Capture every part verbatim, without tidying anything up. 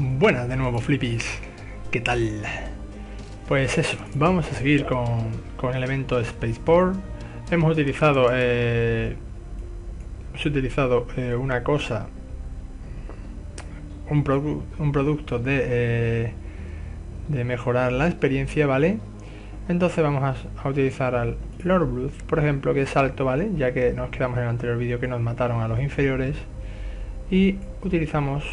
Buenas de nuevo, flippies, ¿qué tal? Pues eso, vamos a seguir con, con el elemento Spaceport. Hemos utilizado, eh, hemos utilizado eh, una cosa, un, produ un producto de, eh, de mejorar la experiencia, ¿vale? Entonces vamos a, a utilizar al Lord Bluth, por ejemplo, que es alto, ¿vale? Ya que nos quedamos en el anterior vídeo que nos mataron a los inferiores. Y utilizamos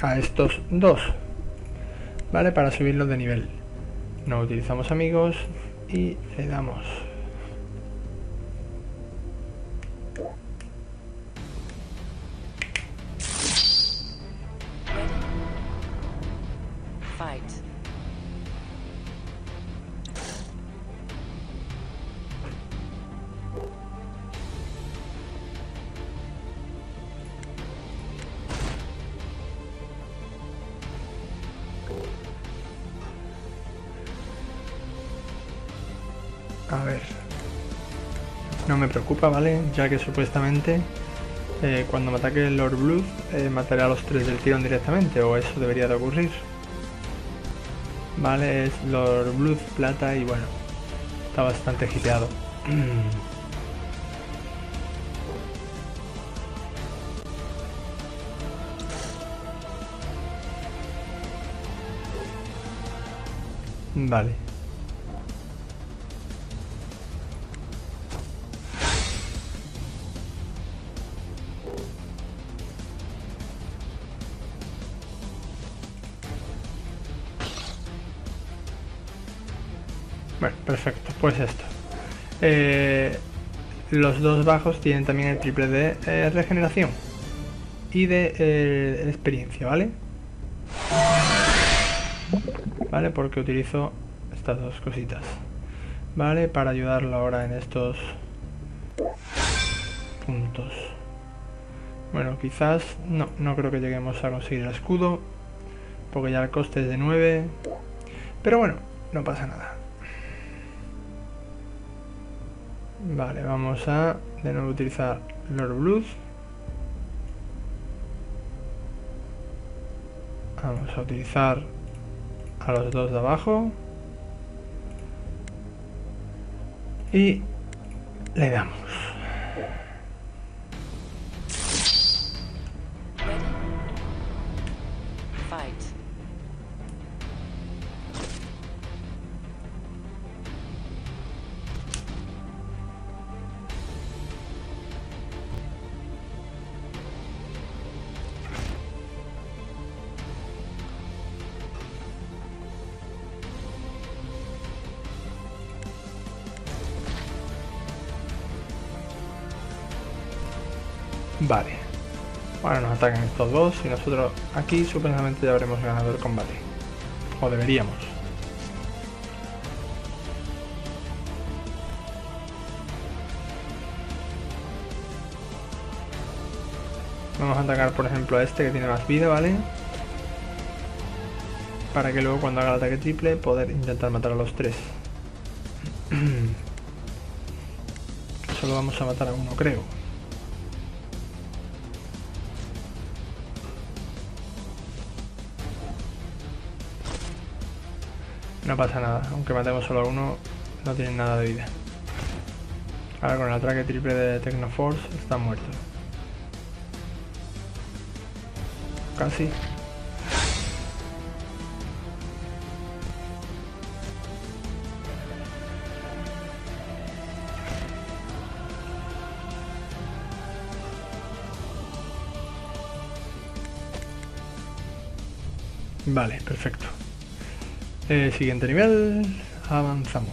a estos dos, ¿vale? Para subirlos de nivel. No utilizamos amigos y le damos. A ver, no me preocupa, ¿vale? Ya que supuestamente eh, cuando me ataque el Lord Bloo eh, mataré a los tres del tirón directamente, o eso debería de ocurrir. Vale, es Lord Bloo plata y bueno, está bastante hipeado. Vale. Bueno, perfecto, pues esto. Eh, los dos bajos tienen también el triple de eh, regeneración y de eh, experiencia, ¿vale? Vale, porque utilizo estas dos cositas, ¿vale? Para ayudarlo ahora en estos puntos. Bueno, quizás, no, no creo que lleguemos a conseguir el escudo, porque ya el coste es de nueve, pero bueno, no pasa nada. Vale, vamos a de nuevo utilizar Lord Bluth. Vamos a utilizar a los dos de abajo. Y le damos. Vale, ahora nos atacan estos dos y nosotros aquí supuestamente ya habremos ganado el combate, o deberíamos. Vamos a atacar por ejemplo a este que tiene más vida, ¿vale? Para que luego cuando haga el ataque triple poder intentar matar a los tres. Solo vamos a matar a uno, creo. No pasa nada, aunque matemos solo a uno, no tienen nada de vida. Ahora con el ataque triple de Tecno Force están muertos. Casi. Vale, perfecto. Eh, siguiente nivel, avanzamos.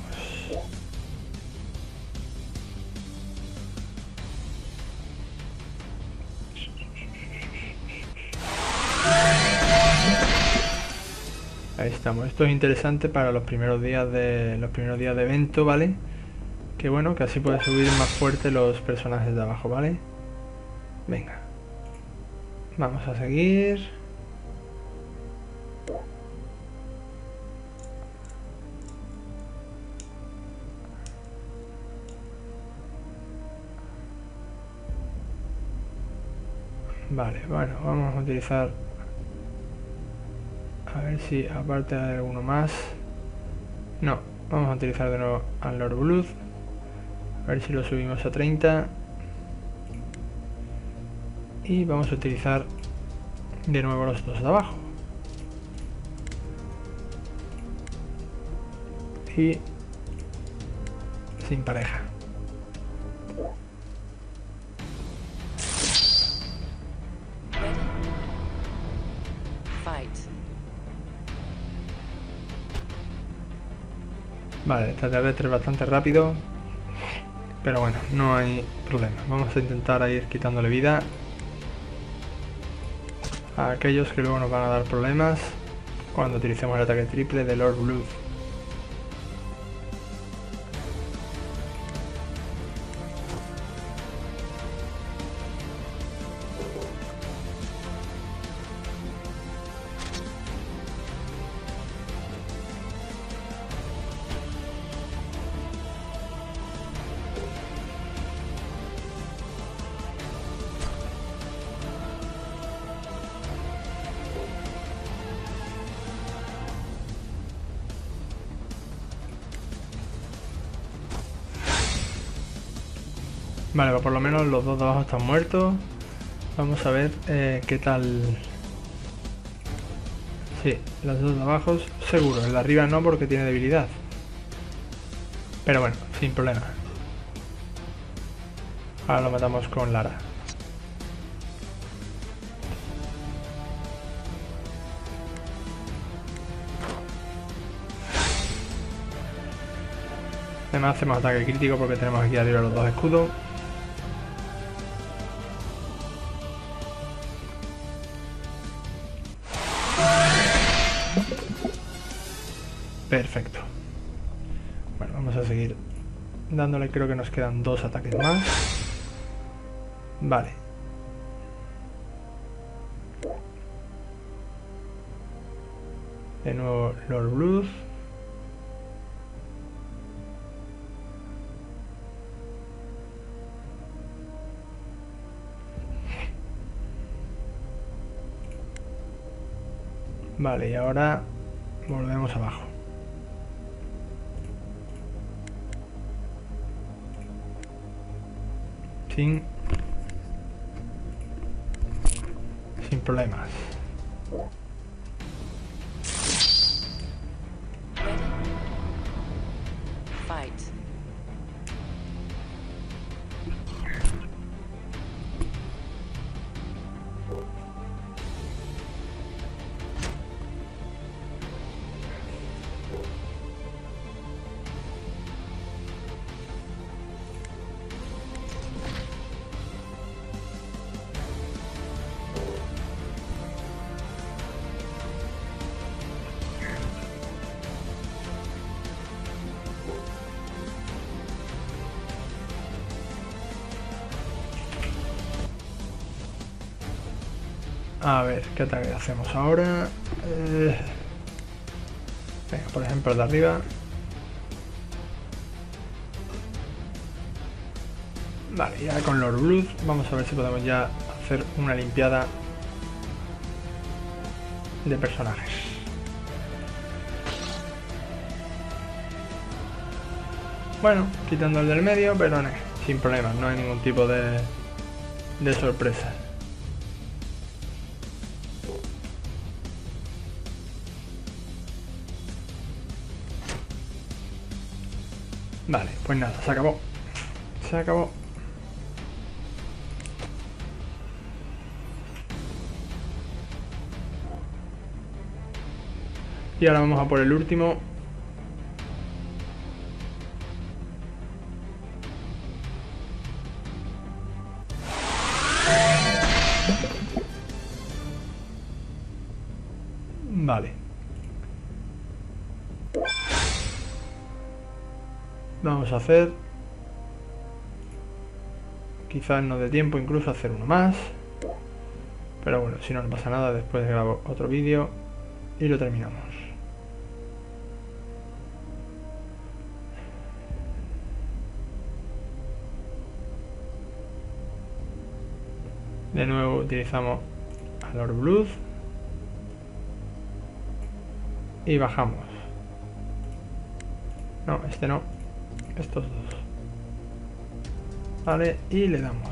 Ahí estamos. Esto es interesante para los primeros días de los primeros días de evento, ¿vale? Que bueno, que así puedes subir más fuerte los personajes de abajo, ¿vale? Venga. Vamos a seguir. Vale, bueno, vamos a utilizar A ver si aparte hay alguno más. No, vamos a utilizar de nuevo al Lord Bluth. A ver si lo subimos a treinta. Y vamos a utilizar de nuevo los dos de abajo. Y sin pareja. Vale, tratar de ser bastante rápido, pero bueno, no hay problema. Vamos a intentar ir quitándole vida a aquellos que luego nos van a dar problemas cuando utilicemos el ataque triple de Lord Bluth. Vale, pues por lo menos los dos de abajo están muertos. Vamos a ver eh, qué tal. Sí, los dos de abajo seguro. El de arriba no, porque tiene debilidad. Pero bueno, sin problema. Ahora lo matamos con Lara. Además hacemos ataque crítico porque tenemos aquí arriba los dos escudos. Perfecto. Bueno, vamos a seguir dándole, creo que nos quedan dos ataques más. Vale. De nuevo Lord Bluth. Vale, y ahora volvemos abajo. Sin, sin problemas. Fight. A ver, ¿qué ataque hacemos ahora? Eh... Venga, por ejemplo, el de arriba. Vale, ya con Lord Bluth vamos a ver si podemos ya hacer una limpiada de personajes. Bueno, quitando el del medio, pero no, sin problemas, no hay ningún tipo de, de sorpresa. Vale, pues nada, se acabó. Se acabó. Y ahora vamos a por el último. Vale. Vamos a hacer, quizás no dé tiempo incluso a hacer uno más, pero bueno, si no, no pasa nada, después grabo otro vídeo y lo terminamos. De nuevo utilizamos a Lord Bluth. y bajamos. No, este no. Estos dos. Vale, y le damos.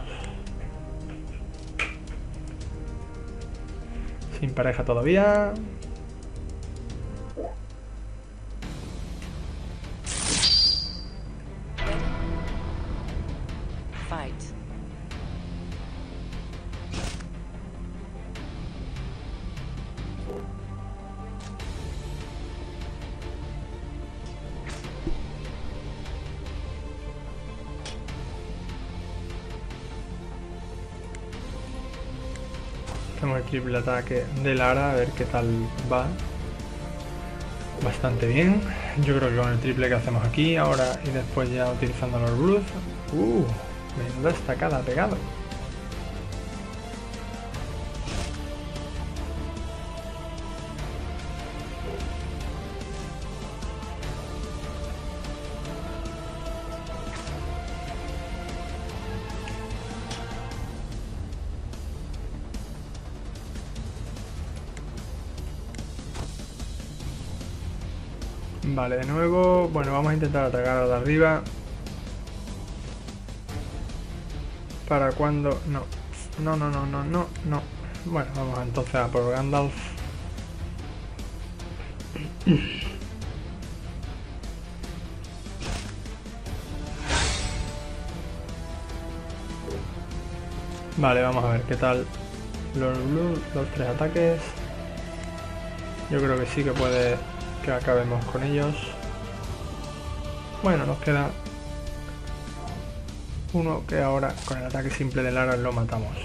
Sin pareja todavía. Triple ataque de Lara, a ver qué tal va. Bastante bien. Yo creo que con el triple que hacemos aquí ahora y después ya utilizando los Bluth. Uh, menuda estacada ha pegado. Vale, de nuevo, bueno, vamos a intentar atacar a la de arriba. ¿Para cuándo? No, no, no, no, no, no, no. Bueno, vamos entonces a por Gandalf. Vale, vamos a ver qué tal. Lord Bloo, dos, tres ataques. Yo creo que sí que puede... que acabemos con ellos. Bueno, nos queda uno que ahora con el ataque simple de Lara lo matamos.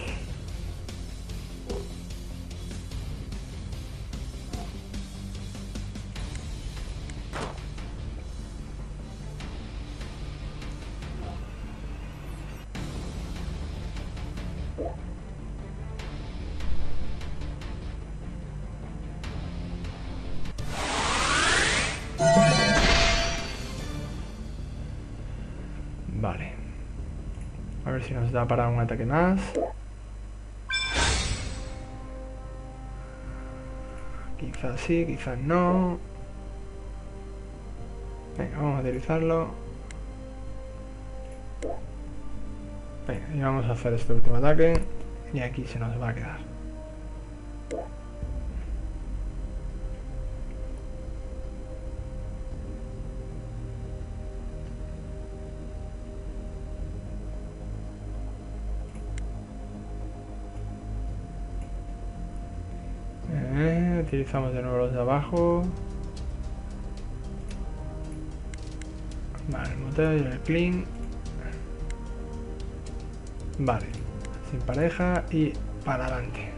Vale, a ver si nos da para un ataque más. Quizás sí, quizás no. Venga, vamos a utilizarlo. Venga, y vamos a hacer este último ataque. Y aquí se nos va a quedar. Utilizamos de nuevo los de abajo. Vale, el moteo y el clean. Vale, sin pareja y para adelante.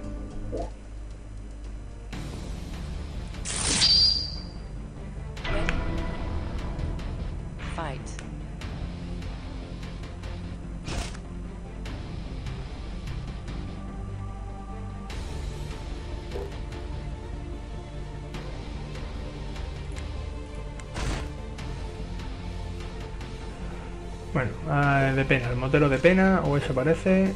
Bueno, de pena, el motero de pena, o eso parece.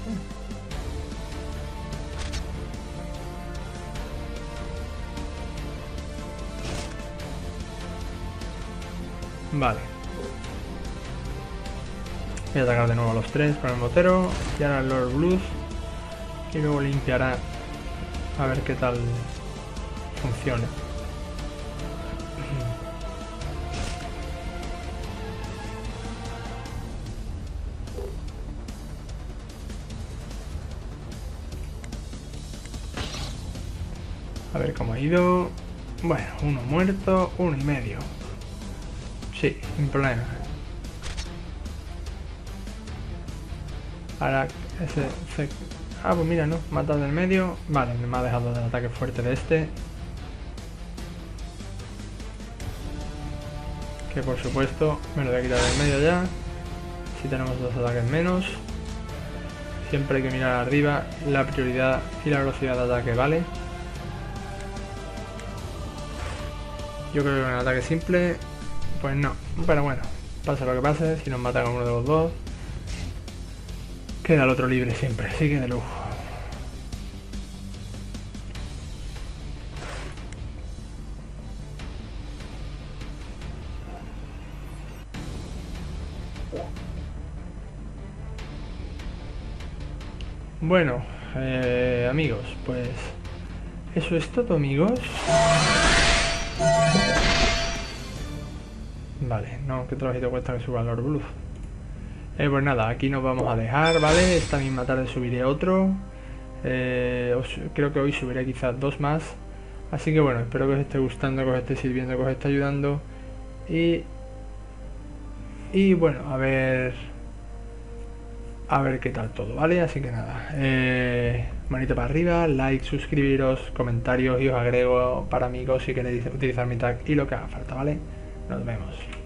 Vale. Voy a atacar de nuevo a los tres con el motero. Y ahora el Lord Bluth. Y luego limpiará. A ver qué tal funciona. A ver cómo ha ido. Bueno, uno muerto, uno y medio. Sí, sin problema. Ahora ese... Se... Ah, pues mira, no, mata del medio. Vale, me ha dejado del ataque fuerte de este. Que por supuesto me lo voy a quitar del medio ya. Si tenemos dos ataques menos. Siempre hay que mirar arriba la prioridad y la velocidad de ataque, ¿vale? Yo creo que con el ataque simple, pues no, pero bueno, pasa lo que pase, si nos matan a uno de los dos, queda el otro libre siempre, así que de lujo. Bueno, eh, amigos, pues eso es todo, amigos. Vale, no, que trabajito cuesta que suba Lord Bloo. Eh, pues nada, aquí nos vamos a dejar, ¿vale? Esta misma tarde subiré otro. Eh, os, creo que hoy subiré quizás dos más. Así que bueno, espero que os esté gustando, que os esté sirviendo, que os esté ayudando. Y... Y bueno, a ver... A ver qué tal todo, ¿vale? Así que nada. Eh, manita para arriba, like, suscribiros, comentarios y os agrego para amigos si queréis utilizar mi tag y lo que haga falta, ¿vale? Nos vemos.